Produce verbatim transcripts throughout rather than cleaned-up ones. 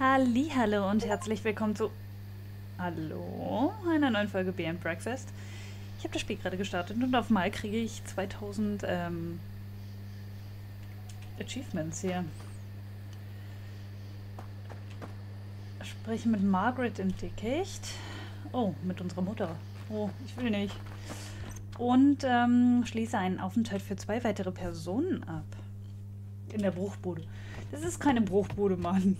Hallihallo und herzlich willkommen zu... Hallo? Einer neuen Folge Beer and Breakfast. Ich habe das Spiel gerade gestartet und auf einmal kriege ich zweitausend ähm, Achievements hier. Spreche mit Margaret im Dickicht. Oh, mit unserer Mutter. Oh, ich will nicht. Und ähm, schließe einen Aufenthalt für zwei weitere Personen ab. In der Bruchbude. Das ist keine Bruchbude, Mann.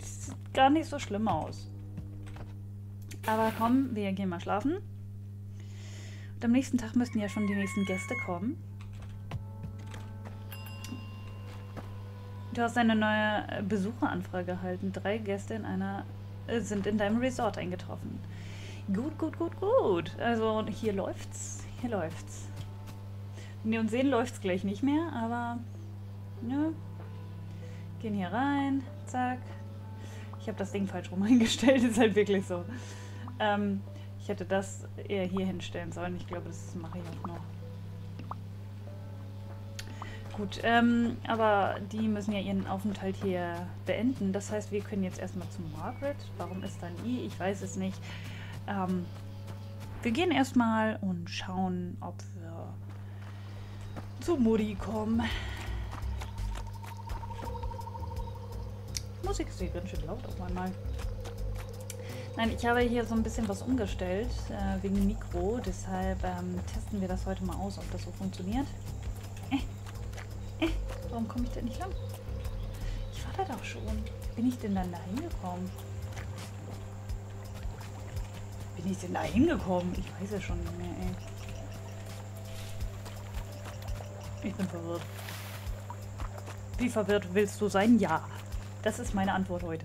Das sieht gar nicht so schlimm aus. Aber komm, wir gehen mal schlafen. Und am nächsten Tag müssten ja schon die nächsten Gäste kommen. Du hast eine neue Besucheranfrage erhalten. Drei Gäste in einer äh, sind in deinem Resort eingetroffen. Gut, gut, gut, gut. Also hier läuft's. Hier läuft's. Wenn wir uns sehen, läuft's gleich nicht mehr, aber... Nö. Gehen hier rein. Zack. Ich habe das Ding falsch rum eingestellt, ist halt wirklich so. Ähm, ich hätte das eher hier hinstellen sollen. Ich glaube, das mache ich auch noch. Gut, ähm, aber die müssen ja ihren Aufenthalt hier beenden. Das heißt, wir können jetzt erstmal zu Margaret. Warum ist dann I? Ich weiß es nicht. Ähm, wir gehen erstmal und schauen, ob wir zu Mutti kommen. Musik ist hier ganz schön laut auf einmal. Nein, ich habe hier so ein bisschen was umgestellt, äh, wegen Mikro, deshalb ähm, testen wir das heute mal aus, ob das so funktioniert. Äh, äh, warum komme ich denn nicht lang? Ich war da doch schon. Bin ich denn dann da hingekommen? Bin ich denn da hingekommen? Ich weiß ja schon nicht mehr, ey. Ich bin verwirrt. Wie verwirrt willst du sein? Ja. Das ist meine Antwort heute.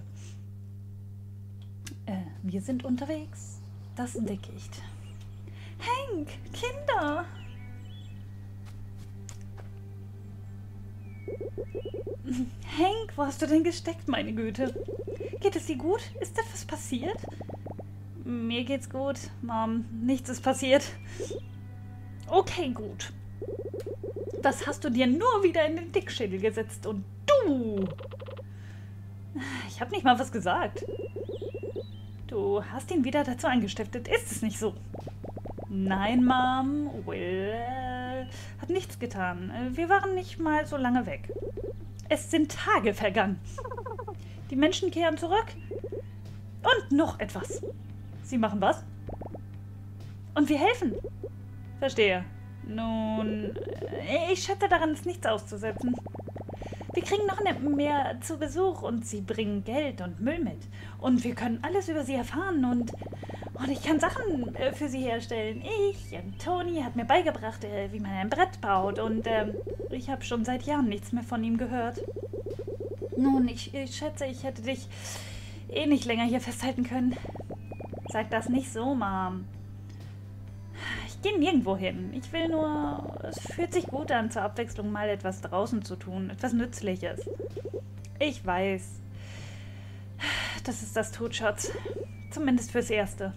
Äh, wir sind unterwegs. Das entdecke ich. Hank, Kinder! Hank, wo hast du denn gesteckt, meine Güte? Geht es dir gut? Ist da was passiert? Mir geht's gut, Mom. Nichts ist passiert. Okay, gut. Das hast du dir nur wieder in den Dickschädel gesetzt und du... Ich habe nicht mal was gesagt. Du hast ihn wieder dazu angestiftet. Ist es nicht so? Nein, Mom. Will hat nichts getan. Wir waren nicht mal so lange weg. Es sind Tage vergangen. Die Menschen kehren zurück. Und noch etwas. Sie machen was? Und wir helfen. Verstehe. Nun, ich schätze daran, ist nichts auszusetzen. Wir kriegen noch mehr zu Besuch und sie bringen Geld und Müll mit. Und wir können alles über sie erfahren und, und ich kann Sachen äh, für sie herstellen. Ich, und Toni hat mir beigebracht, äh, wie man ein Brett baut und ähm, ich habe schon seit Jahren nichts mehr von ihm gehört. Nun, ich, ich schätze, ich hätte dich eh nicht länger hier festhalten können. Sag das nicht so, Mom. Ich gehe nirgendwo hin. Ich will nur... Es fühlt sich gut an, zur Abwechslung mal etwas draußen zu tun. Etwas Nützliches. Ich weiß. Das ist das Totschatz. Zumindest fürs Erste.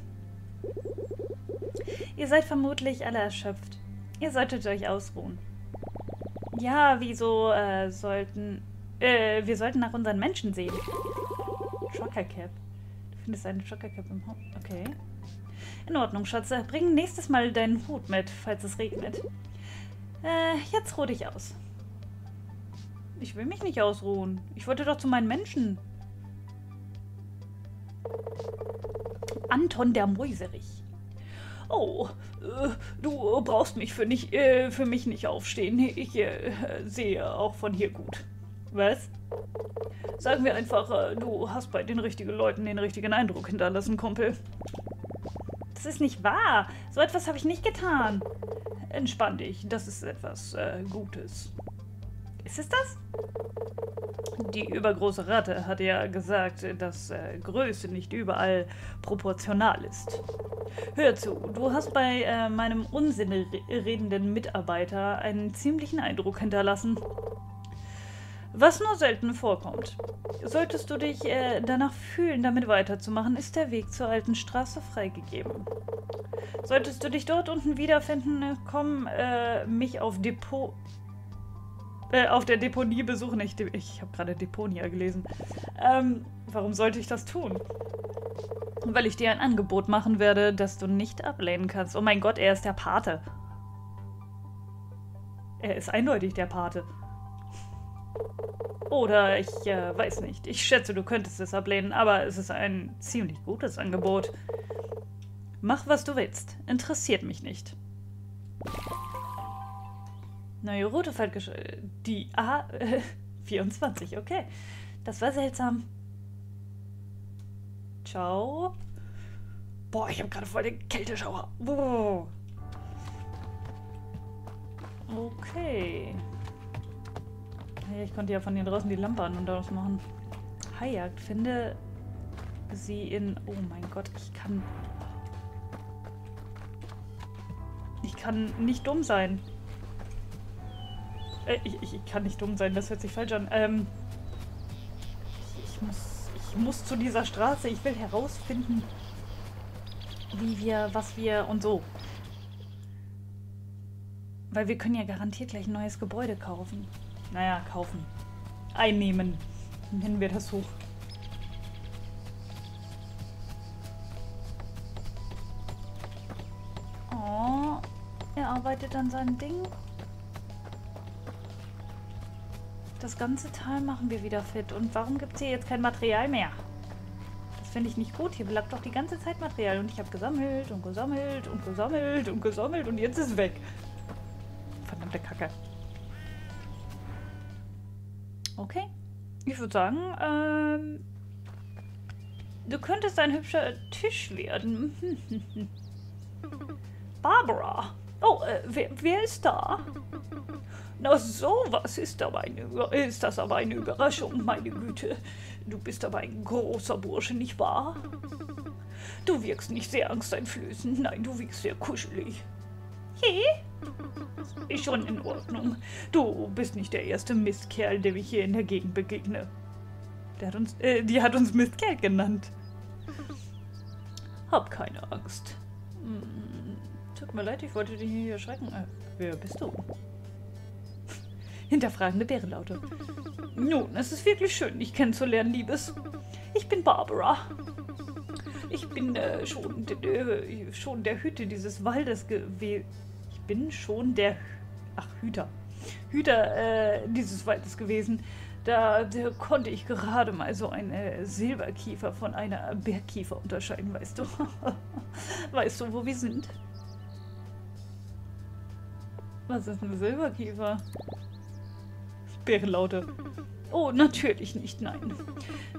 Ihr seid vermutlich alle erschöpft. Ihr solltet euch ausruhen. Ja, wieso äh, sollten... Äh, wir sollten nach unseren Menschen sehen. Schockercap. Du findest einen Schockercap im Haupt. Okay. In Ordnung, Schatze. Bring nächstes Mal deinen Hut mit, falls es regnet. Äh, jetzt ruh dich aus. Ich will mich nicht ausruhen. Ich wollte doch zu meinen Menschen. Anton der Mäuserich. Oh, äh, du brauchst mich für, nicht, äh, für mich nicht aufstehen. Ich äh, sehe auch von hier gut. Was? Sagen wir einfach, äh, du hast bei den richtigen Leuten den richtigen Eindruck hinterlassen, Kumpel. Das ist nicht wahr. So etwas habe ich nicht getan. Entspann dich. Das ist etwas äh, Gutes. Ist es das? Die übergroße Ratte hat ja gesagt, dass äh, Größe nicht überall proportional ist. Hör zu, du hast bei äh, meinem Unsinn redenden Mitarbeiter einen ziemlichen Eindruck hinterlassen. Was nur selten vorkommt. Solltest du dich äh, danach fühlen, damit weiterzumachen, ist der Weg zur alten Straße freigegeben. Solltest du dich dort unten wiederfinden, komm äh, mich auf Depot... Äh, auf der Deponie besuchen. Ich, ich habe gerade Deponia gelesen. Ähm, Warum sollte ich das tun? Weil ich dir ein Angebot machen werde, das du nicht ablehnen kannst. Oh mein Gott, er ist der Pate. Er ist eindeutig der Pate. Oder ich äh, weiß nicht. Ich schätze, du könntest es ablehnen, aber es ist ein ziemlich gutes Angebot. Mach, was du willst. Interessiert mich nicht. Neue Route fällt die A vierundzwanzig, okay. Das war seltsam. Ciao. Boah, ich habe gerade voll den Kälteschauer. Boah. Okay. Ich konnte ja von hier draußen die Lampe an und daraus machen. Haijagd. Finde sie in... Oh mein Gott, ich kann... Ich kann nicht dumm sein. Äh, ich, ich, ich kann nicht dumm sein, das hört sich falsch an. Ähm, ich, ich, muss, ich muss zu dieser Straße. Ich will herausfinden, wie wir, was wir und so. Weil wir können ja garantiert gleich ein neues Gebäude kaufen. Naja, kaufen. Einnehmen. Nennen wir das hoch. Oh, er arbeitet an seinem Ding. Das ganze Teil machen wir wieder fit. Und warum gibt es hier jetzt kein Material mehr? Das finde ich nicht gut. Hier lag doch die ganze Zeit Material. Und ich habe gesammelt und gesammelt und gesammelt und gesammelt. Und jetzt ist es weg. Verdammte Kacke. Okay. Ich würde sagen, ähm, du könntest ein hübscher Tisch werden. Barbara. Oh, äh, wer, wer ist da? Na sowas ist aber eine, ist das aber eine Überraschung, meine Güte. Du bist aber ein großer Bursche, nicht wahr? Du wirkst nicht sehr angsteinflößend. Nein, du wirkst sehr kuschelig. Hey? Ist schon in Ordnung. Du bist nicht der erste Mistkerl, dem ich hier in der Gegend begegne. Der hat uns, äh, die hat uns Mistkerl genannt. Hab keine Angst. Hm, tut mir leid, ich wollte dich hier erschrecken. Äh, wer bist du? Hinterfragende Bärenlaute. Nun, es ist wirklich schön, dich kennenzulernen, Liebes. Ich bin Barbara. Ich bin äh, schon, äh, schon der Hütte dieses Waldes gewesen. bin schon der, ach Hüter, Hüter äh, dieses Waldes gewesen. Da, da konnte ich gerade mal so einen Silberkiefer von einer Bergkiefer unterscheiden, weißt du. Weißt du, wo wir sind? Was ist ein Silberkiefer? Bärenlaute. Oh, natürlich nicht, nein.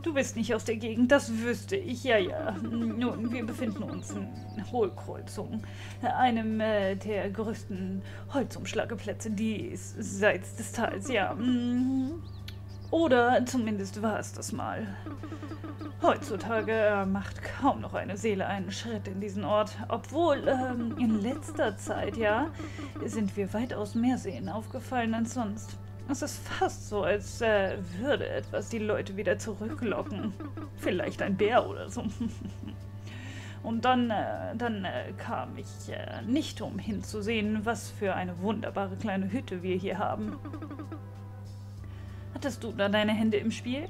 Du bist nicht aus der Gegend, das wüsste ich. Ja, ja. Nun, wir befinden uns in Hohlkreuzung, einem äh, der größten Holzumschlageplätze, die es seit des Tals, ja. Oder zumindest war es das mal. Heutzutage macht kaum noch eine Seele einen Schritt in diesen Ort. Obwohl, ähm, in letzter Zeit, ja, sind wir weitaus mehr Seen aufgefallen als sonst. Es ist fast so, als äh, würde etwas die Leute wieder zurücklocken. Vielleicht ein Bär oder so. Und dann, äh, dann äh, kam ich äh, nicht um hinzusehen, was für eine wunderbare kleine Hütte wir hier haben. Hattest du da deine Hände im Spiel?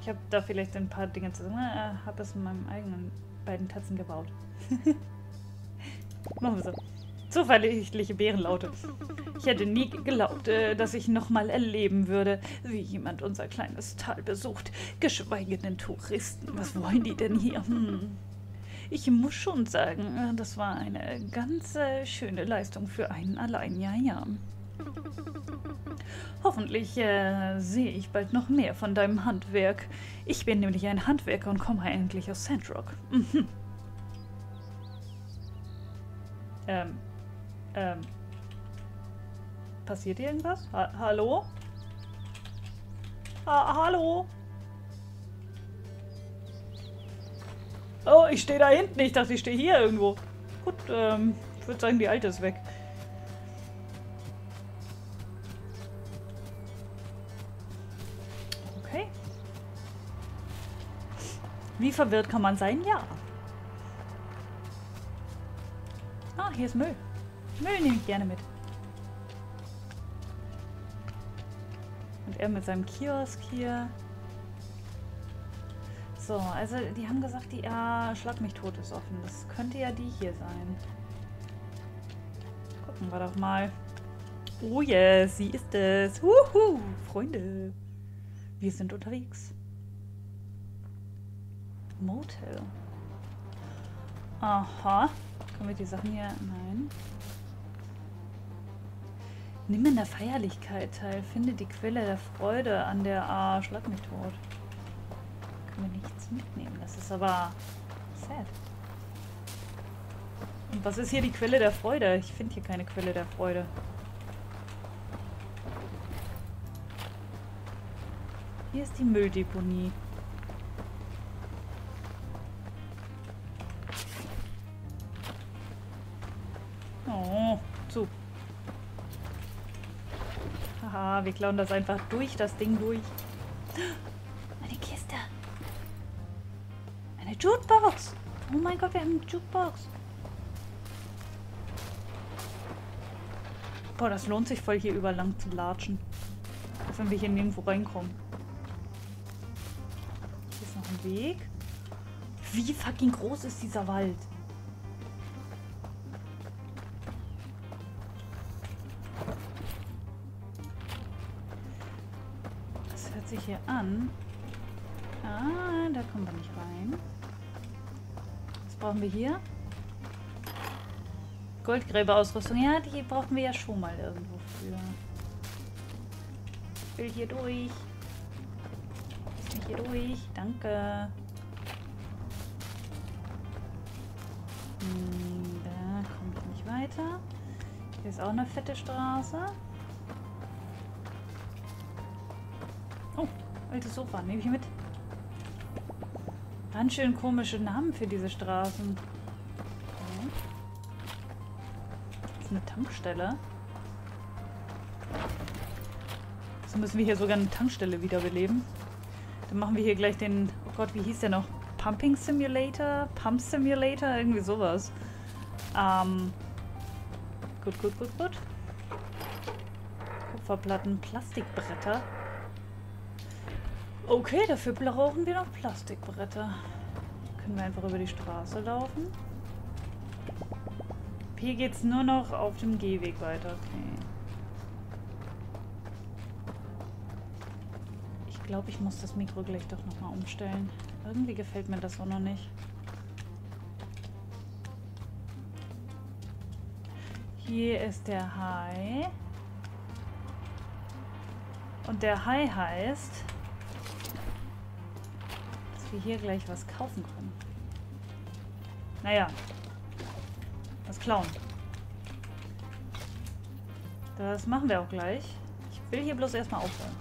Ich habe da vielleicht ein paar Dinge zusammen. Äh, habe es in meinem eigenen beiden Tatzen gebaut. Machen wir so. Zuverlässige Bärenlaute. Ich hätte nie geglaubt, dass ich nochmal erleben würde, wie jemand unser kleines Tal besucht. Geschweige denn Touristen. Was wollen die denn hier? Hm. Ich muss schon sagen, das war eine ganz schöne Leistung für einen allein. Ja, ja. Hoffentlich äh, sehe ich bald noch mehr von deinem Handwerk. Ich bin nämlich ein Handwerker und komme endlich aus Sandrock. Mhm. Ähm... Ähm, passiert hier irgendwas? Ha hallo? Ha hallo? Oh, ich stehe da hinten. Ich dachte, ich stehe hier irgendwo. Gut, ähm, ich würde sagen, die alte ist weg. Okay. Wie verwirrt kann man sein? Ja. Ah, hier ist Müll. Müll nehme ich gerne mit. Und er mit seinem Kiosk hier. So, also die haben gesagt, die ja, Schlag-mich-tot ist offen. Das könnte ja die hier sein. Gucken wir doch mal. Oh yes, sie ist es. Wuhu, Freunde. Wir sind unterwegs. Motel. Aha. Können wir die Sachen hier... Nein. Nimm in der Feierlichkeit teil. Finde die Quelle der Freude an der A. Ah, Schlag mich tot. Können wir nichts mitnehmen. Das ist aber sad. Und was ist hier die Quelle der Freude? Ich finde hier keine Quelle der Freude. Hier ist die Mülldeponie. Oh, zu. Haha, wir klauen das einfach durch, das Ding durch. Eine Kiste. Eine Jukebox. Oh mein Gott, wir haben eine Jukebox. Boah, das lohnt sich voll, hier über lang zu latschen. Auch wenn wir hier nirgendwo reinkommen. Weg. Wie fucking groß ist dieser Wald? Das hört sich hier an. Ah, da kommen wir nicht rein. Was brauchen wir hier? Goldgräberausrüstung. Ja, die brauchen wir ja schon mal irgendwo für. Ich will hier durch. Hier durch. Danke. Hm, da komme ich nicht weiter. Hier ist auch eine fette Straße. Oh, altes Sofa. Nehme ich mit. Ganz schön komische Namen für diese Straßen. Okay. Das ist eine Tankstelle. So müssen wir hier sogar eine Tankstelle wiederbeleben. Dann machen wir hier gleich den, oh Gott, wie hieß der noch? Pumping Simulator? Pump Simulator? Irgendwie sowas. Ähm. Gut, gut, gut, gut. Kupferplatten, Plastikbretter. Okay, dafür brauchen wir noch Plastikbretter. Können wir einfach über die Straße laufen. Hier geht es nur noch auf dem Gehweg weiter. Okay. Ich glaube, ich muss das Mikro gleich doch nochmal umstellen. Irgendwie gefällt mir das auch noch nicht. Hier ist der Hai. Und der Hai heißt, dass wir hier gleich was kaufen können. Naja. Was klauen. Das machen wir auch gleich. Ich will hier bloß erstmal aufräumen.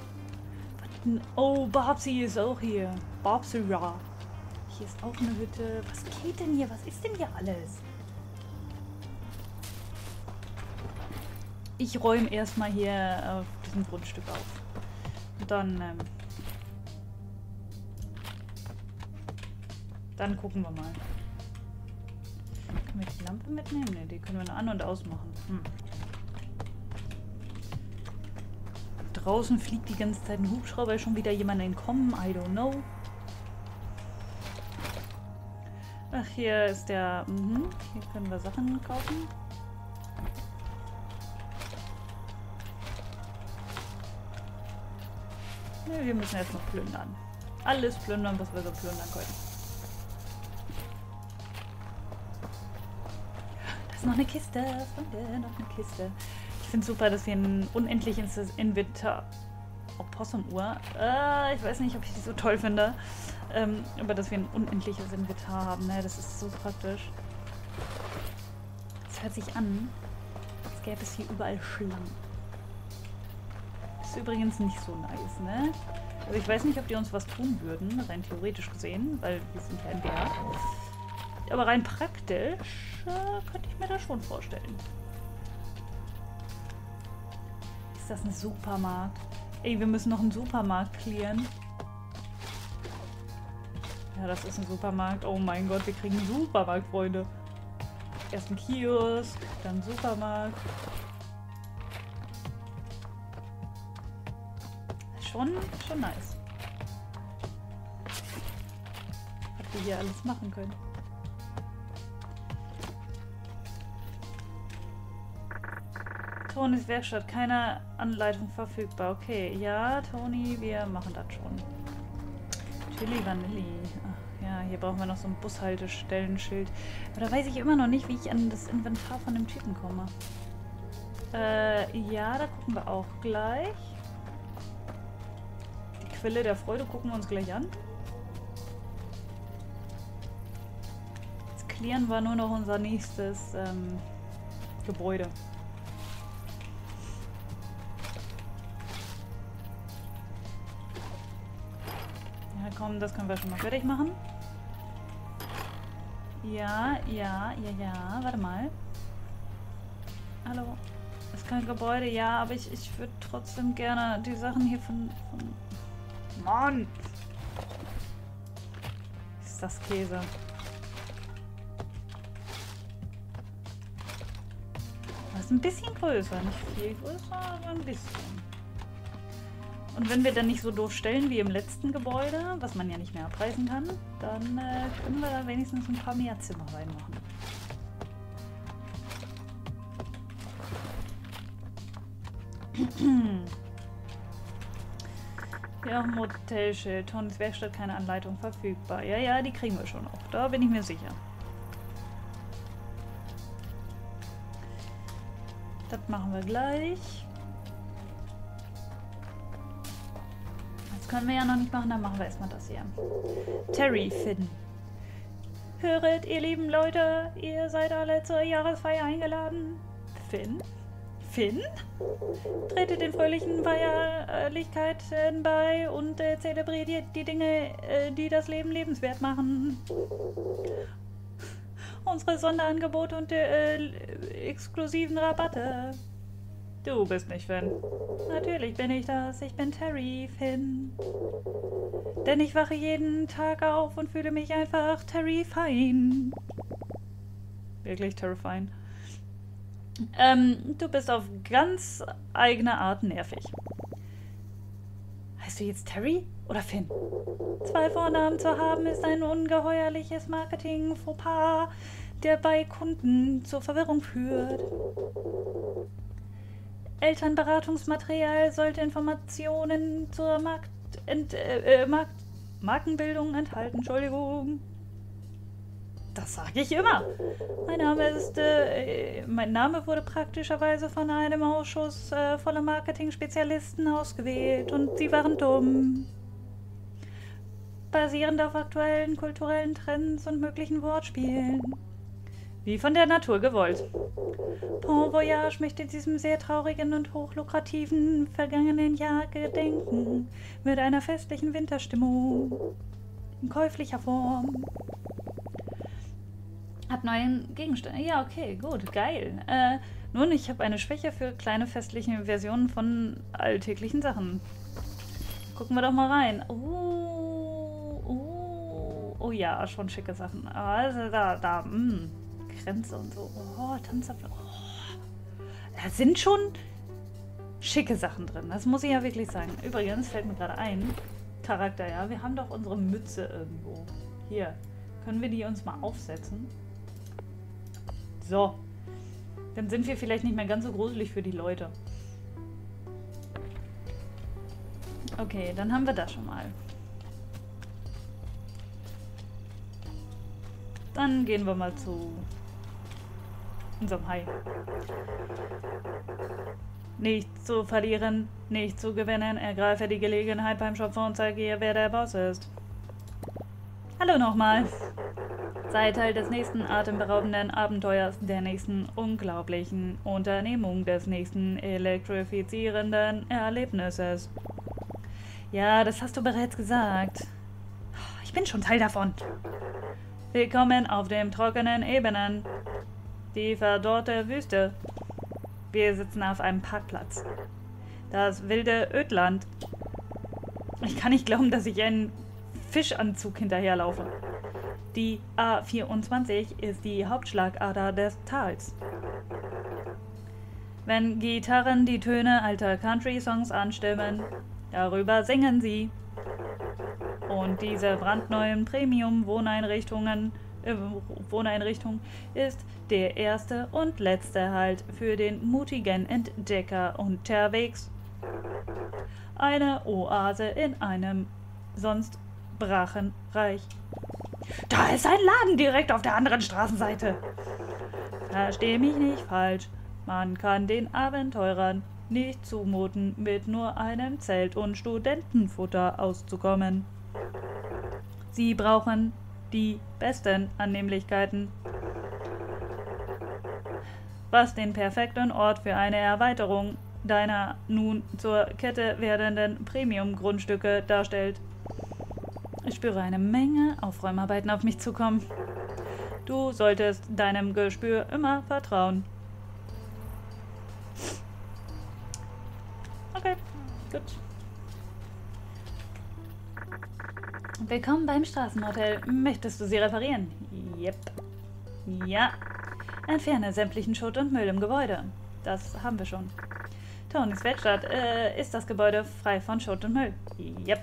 Oh, Barbsi ist auch hier. Barbsi Ra. Hier ist auch eine Hütte. Was geht denn hier? Was ist denn hier alles? Ich räume erstmal hier auf diesem Grundstück auf. Und dann... Ähm, dann gucken wir mal. Können wir die Lampe mitnehmen? Ne, die können wir nur an- und ausmachen. Hm. Draußen fliegt die ganze Zeit ein Hubschrauber, schon wieder jemand entkommen, I don't know. Ach, hier ist der, mhm, hier können wir Sachen kaufen. Ne, wir müssen jetzt noch plündern. Alles plündern, was wir so plündern können. Da ist noch eine Kiste, Freunde, noch eine Kiste. Ich finde es super, dass wir ein unendliches Inventar... Oh, Possum-Uhr. Äh, ich weiß nicht, ob ich die so toll finde. Ähm, aber dass wir ein unendliches Inventar haben. Ne? Das ist so praktisch. Das hört sich an, als gäbe es hier überall Schlangen. Ist übrigens nicht so nice, ne? Also ich weiß nicht, ob die uns was tun würden, rein theoretisch gesehen, weil wir sind ja ein Bär. Aber rein praktisch äh, könnte ich mir das schon vorstellen. Das ist ein Supermarkt. Ey, wir müssen noch einen Supermarkt clearen. Ja, das ist ein Supermarkt. Oh mein Gott, wir kriegen einen Supermarkt, Freunde. Erst ein Kiosk, dann ein Supermarkt. Schon, schon nice. wir hier alles machen können. Tonis Werkstatt, keine Anleitung verfügbar. Okay, ja, Toni, wir machen das schon. Chili Vanilli. Ach ja, hier brauchen wir noch so ein Bushaltestellenschild. Aber da weiß ich immer noch nicht, wie ich an das Inventar von dem Typen komme. Äh, ja, da gucken wir auch gleich. Die Quelle der Freude gucken wir uns gleich an. Jetzt klären wir nur noch unser nächstes ähm, Gebäude. Das können wir schon mal fertig machen. Ja, ja, ja, ja. Warte mal. Hallo. Das ist kein Gebäude, ja, aber ich, ich würde trotzdem gerne die Sachen hier von... von Mann! Ist das Käse. Das ist ein bisschen größer. Nicht viel größer, aber ein bisschen. Und wenn wir dann nicht so doof stellen wie im letzten Gebäude, was man ja nicht mehr abreißen kann, dann äh, können wir da wenigstens ein paar mehr Zimmer reinmachen. Ja, Motelschild. Tonis Werkstatt, keine Anleitung verfügbar. Ja, ja, die kriegen wir schon auch. Da bin ich mir sicher. Das machen wir gleich. Können wir ja noch nicht machen, dann machen wir erstmal das hier. Terry Finn. Höret, ihr lieben Leute, ihr seid alle zur Jahresfeier eingeladen. Finn? Finn? Tretet den fröhlichen Feierlichkeiten bei und äh, zelebriert die Dinge, äh, die das Leben lebenswert machen. Unsere Sonderangebote und äh, exklusiven Rabatte. Du bist nicht Finn. Natürlich bin ich das. Ich bin Terry Finn. Denn ich wache jeden Tag auf und fühle mich einfach terrifying. Wirklich terrifying. Ähm, du bist auf ganz eigene Art nervig. Heißt du jetzt Terry oder Finn? Zwei Vornamen zu haben ist ein ungeheuerliches Marketing-Fauxpas, der bei Kunden zur Verwirrung führt. Elternberatungsmaterial sollte Informationen zur Markt Ent äh, Markt Markenbildung enthalten. Entschuldigung. Das sage ich immer. Mein Name ist, äh, mein Name wurde praktischerweise von einem Ausschuss äh, voller Marketing-Spezialisten ausgewählt und sie waren dumm. Basierend auf aktuellen kulturellen Trends und möglichen Wortspielen. Wie von der Natur gewollt. Bon Voyage möchte diesem sehr traurigen und hochlukrativen vergangenen Jahr gedenken. Mit einer festlichen Winterstimmung. In käuflicher Form. Hat neuen Gegenstand. Ja, okay, gut, geil. Äh, nun, ich habe eine Schwäche für kleine festliche Versionen von alltäglichen Sachen. Gucken wir doch mal rein. Oh, oh, oh ja, schon schicke Sachen. Also da, da, mh. Grenze und so. Oh, Tanzablauf. Oh. Da sind schon schicke Sachen drin. Das muss ich ja wirklich sagen. Übrigens fällt mir gerade ein. Charakter, ja. Wir haben doch unsere Mütze irgendwo. Hier. Können wir die uns mal aufsetzen? So. Dann sind wir vielleicht nicht mehr ganz so gruselig für die Leute. Okay, dann haben wir das schon mal. Dann gehen wir mal zu unserem Hai. Nicht zu verlieren, nicht zu gewinnen. Ergreife die Gelegenheit beim Schopfer und zeige ihr, wer der Boss ist. Hallo nochmal. Sei Teil des nächsten atemberaubenden Abenteuers, der nächsten unglaublichen Unternehmung, des nächsten elektrifizierenden Erlebnisses. Ja, das hast du bereits gesagt. Ich bin schon Teil davon. Willkommen auf dem trockenen Ebenen. Die verdorrte Wüste. Wir sitzen auf einem Parkplatz. Das wilde Ödland. Ich kann nicht glauben, dass ich einen Fischanzug hinterherlaufe. Die A vierundzwanzig ist die Hauptschlagader des Tals. Wenn Gitarren die Töne alter Country-Songs anstimmen, darüber singen sie. Und diese brandneuen Premium-Wohneinrichtungen äh, Wohneinrichtung ist der erste und letzte Halt für den mutigen Entdecker unterwegs. Eine Oase in einem sonst brachen Reich. Da ist ein Laden direkt auf der anderen Straßenseite. Versteh mich nicht falsch. Man kann den Abenteurern nicht zumuten, mit nur einem Zelt und Studentenfutter auszukommen. Sie brauchen die besten Annehmlichkeiten. Was den perfekten Ort für eine Erweiterung deiner nun zur Kette werdenden Premium-Grundstücke darstellt. Ich spüre eine Menge Aufräumarbeiten auf mich zukommen. Du solltest deinem Gespür immer vertrauen. Okay, gut. Willkommen beim Straßenhotel. Möchtest du sie reparieren? Yep. Ja. Entferne sämtlichen Schutt und Müll im Gebäude. Das haben wir schon. Tonis Werkstatt. Äh, ist das Gebäude frei von Schutt und Müll? Yep.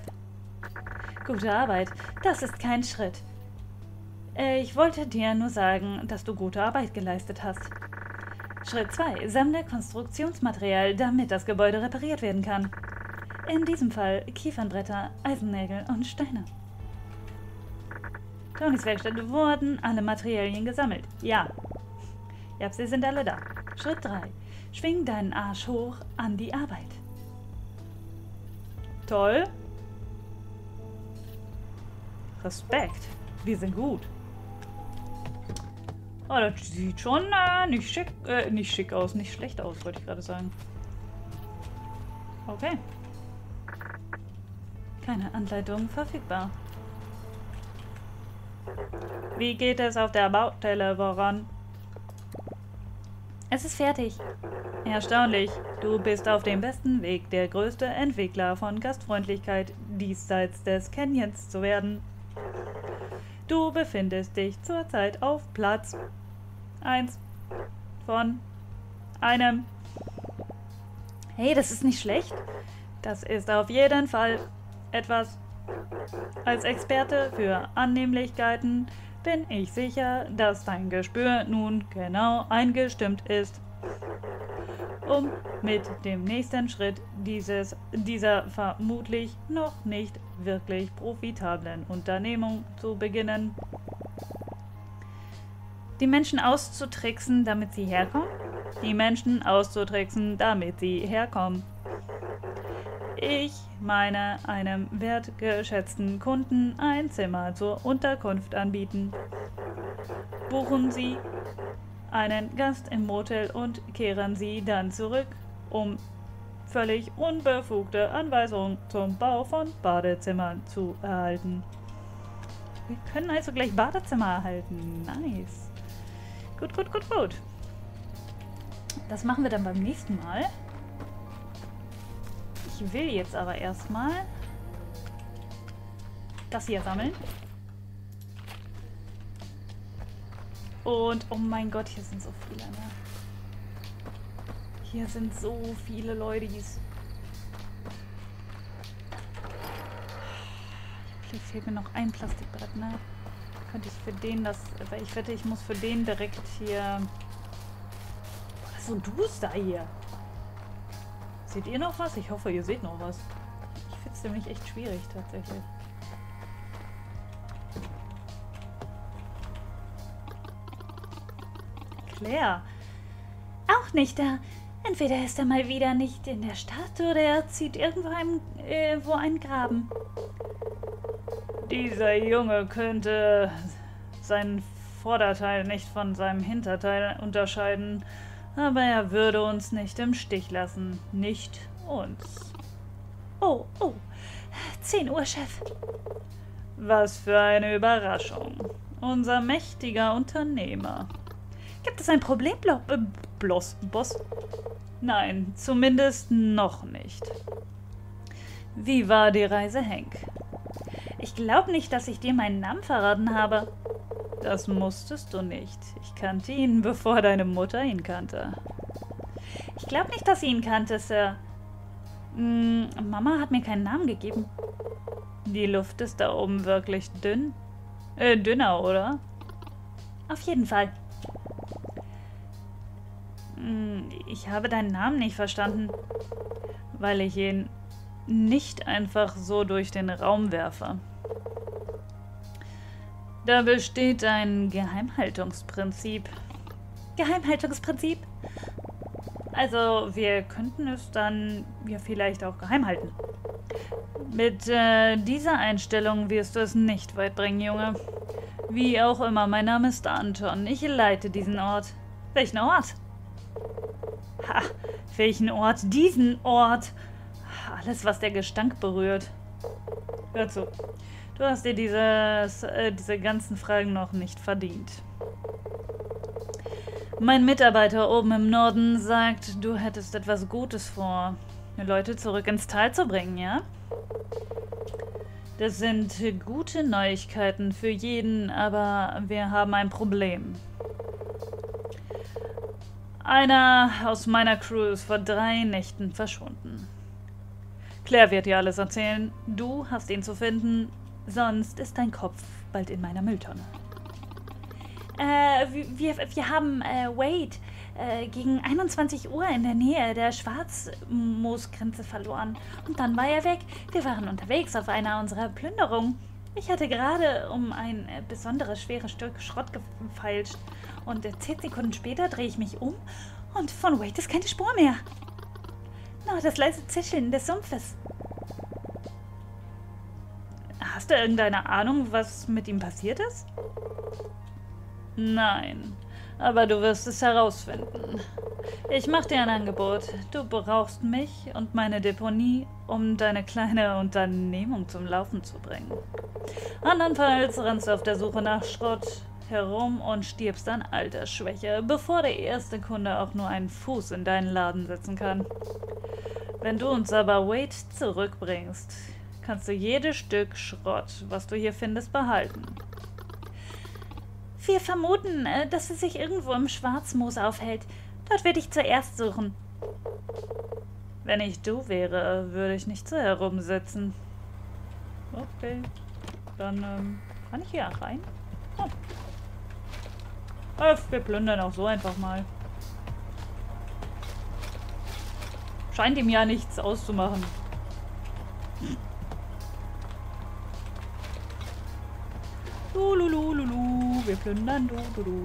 Gute Arbeit. Das ist kein Schritt. Ich wollte dir nur sagen, dass du gute Arbeit geleistet hast. Schritt zwei. Sammle Konstruktionsmaterial, damit das Gebäude repariert werden kann. In diesem Fall Kiefernbretter, Eisennägel und Steine. Tonis Werkstatt. Wurden alle Materialien gesammelt? Ja. Ja, sie sind alle da. Schritt drei. Schwing deinen Arsch hoch an die Arbeit. Toll. Respekt, wir sind gut. Oh, das sieht schon äh, nicht schick, äh, nicht schick aus, nicht schlecht aus, wollte ich gerade sagen. Okay. Keine Anleitung verfügbar. Wie geht es auf der Baustelle voran? Es ist fertig. Erstaunlich, du bist auf dem besten Weg, der größte Entwickler von Gastfreundlichkeit diesseits des Canyons zu werden. Du befindest dich zurzeit auf Platz eins von einem. Hey, das ist nicht schlecht. Das ist auf jeden Fall etwas. Als Experte für Annehmlichkeiten bin ich sicher, dass dein Gespür nun genau eingestimmt ist, um mit dem nächsten Schritt dieses, dieser vermutlich noch nicht wirklich profitablen Unternehmung zu beginnen. Die Menschen auszutricksen, damit sie herkommen? Die Menschen auszutricksen, damit sie herkommen. Ich meine einem wertgeschätzten Kunden ein Zimmer zur Unterkunft anbieten. Buchen Sie einen Gast im Motel und kehren Sie dann zurück, um völlig unbefugte Anweisungen zum Bau von Badezimmern zu erhalten. Wir können also gleich Badezimmer erhalten. Nice. Gut, gut, gut, gut. Das machen wir dann beim nächsten Mal. Ich will jetzt aber erstmal das hier sammeln. Und oh mein Gott, hier sind so viele, ne? Hier sind so viele Leute. Hier fehlt mir noch ein Plastikbrett, ne? Könnte ich für den das... Weil ich wette, ich muss für den direkt hier... Boah, das ist so duster hier. Seht ihr noch was? Ich hoffe, ihr seht noch was. Ich finde es nämlich echt schwierig, tatsächlich. Claire. Auch nicht da. Entweder ist er mal wieder nicht in der Stadt oder er zieht irgendwo einen, äh, wo einen Graben. Dieser Junge könnte seinen Vorderteil nicht von seinem Hinterteil unterscheiden, aber er würde uns nicht im Stich lassen. Nicht uns. Oh, oh. zehn Uhr, Chef. Was für eine Überraschung. Unser mächtiger Unternehmer. Gibt es ein Problem, Boss? Nein, zumindest noch nicht. Wie war die Reise, Hank? Ich glaube nicht, dass ich dir meinen Namen verraten habe. Das musstest du nicht. Ich kannte ihn, bevor deine Mutter ihn kannte. Ich glaube nicht, dass sie ihn kannte, Sir. Hm, Mama hat mir keinen Namen gegeben. Die Luft ist da oben wirklich dünn. Äh, dünner, oder? Auf jeden Fall. Ich habe deinen Namen nicht verstanden, weil ich ihn nicht einfach so durch den Raum werfe. Da besteht ein Geheimhaltungsprinzip. Geheimhaltungsprinzip? Also, wir könnten es dann ja vielleicht auch geheim halten. Mit äh, dieser Einstellung wirst du es nicht weit bringen, Junge. Wie auch immer, mein Name ist Anton. Ich leite diesen Ort. Welchen Ort? Ha, welchen Ort? Diesen Ort! Alles, was der Gestank berührt. Hör zu. Du hast dir dieses, äh, diese ganzen Fragen noch nicht verdient. Mein Mitarbeiter oben im Norden sagt, du hättest etwas Gutes vor, Leute zurück ins Tal zu bringen, ja? Das sind gute Neuigkeiten für jeden, aber wir haben ein Problem. Einer aus meiner Crew ist vor drei Nächten verschwunden. Claire wird dir alles erzählen. Du hast ihn zu finden, sonst ist dein Kopf bald in meiner Mülltonne. Äh, wir, wir haben äh, Wade äh, gegen einundzwanzig Uhr in der Nähe der Schwarzmoosgrenze verloren. Und dann war er weg. Wir waren unterwegs auf einer unserer Plünderungen. Ich hatte gerade um ein äh, besonderes schweres Stück Schrott gefeilscht. Und äh, zehn Sekunden später drehe ich mich um und von Wade ist keine Spur mehr. Nur das leise Zischeln des Sumpfes. Hast du irgendeine Ahnung, was mit ihm passiert ist? Nein, aber du wirst es herausfinden. Ich mache dir ein Angebot. Du brauchst mich und meine Deponie, um deine kleine Unternehmung zum Laufen zu bringen. Andernfalls rennst du auf der Suche nach Schrott herum und stirbst an Altersschwäche, bevor der erste Kunde auch nur einen Fuß in deinen Laden setzen kann. Wenn du uns aber Wade zurückbringst, kannst du jedes Stück Schrott, was du hier findest, behalten. Wir vermuten, dass es sich irgendwo im Schwarzmoos aufhält. Dort würde ich zuerst suchen. Wenn ich du wäre, würde ich nicht so herumsitzen. Okay. Dann, ähm, kann ich hier rein? Oh. Öff, wir plündern auch so einfach mal. Scheint ihm ja nichts auszumachen. Lulululu, wir plündern, du, du, du.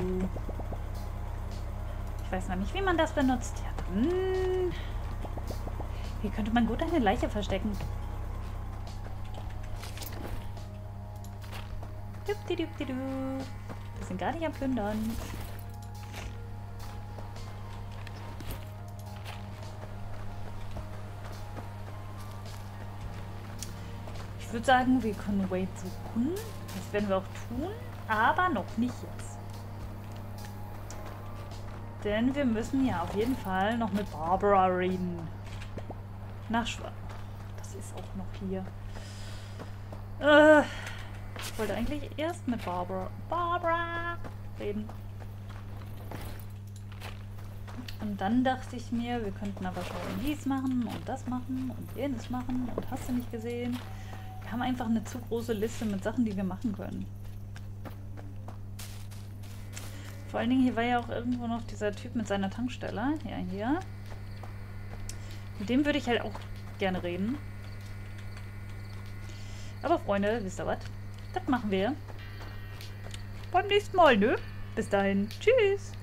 Ich weiß noch nicht, wie man das benutzt. Ja, dann... Hier könnte man gut eine Leiche verstecken. Wir sind gar nicht am Plündern. Ich würde sagen, wir können Wade suchen. Das werden wir auch tun, aber noch nicht jetzt. Denn wir müssen ja auf jeden Fall noch mit Barbara reden. Nach Schwarz. Das ist auch noch hier. Äh, ich wollte eigentlich erst mit Barbara, Barbara reden. Und dann dachte ich mir, wir könnten aber schon dies machen und das machen und jenes machen und hast du nicht gesehen. Wir haben einfach eine zu große Liste mit Sachen, die wir machen können. Vor allen Dingen, hier war ja auch irgendwo noch dieser Typ mit seiner Tankstelle. Ja, hier. Mit dem würde ich halt auch gerne reden. Aber Freunde, wisst ihr was? Das machen wir beim nächsten Mal, ne? Bis dahin. Tschüss!